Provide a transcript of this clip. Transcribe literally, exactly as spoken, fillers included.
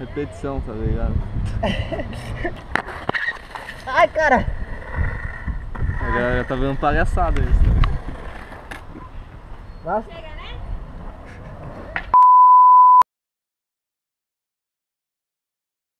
Repetição, tá ligado? Ai, cara! A galera tá vendo palhaçada isso, né? Nossa.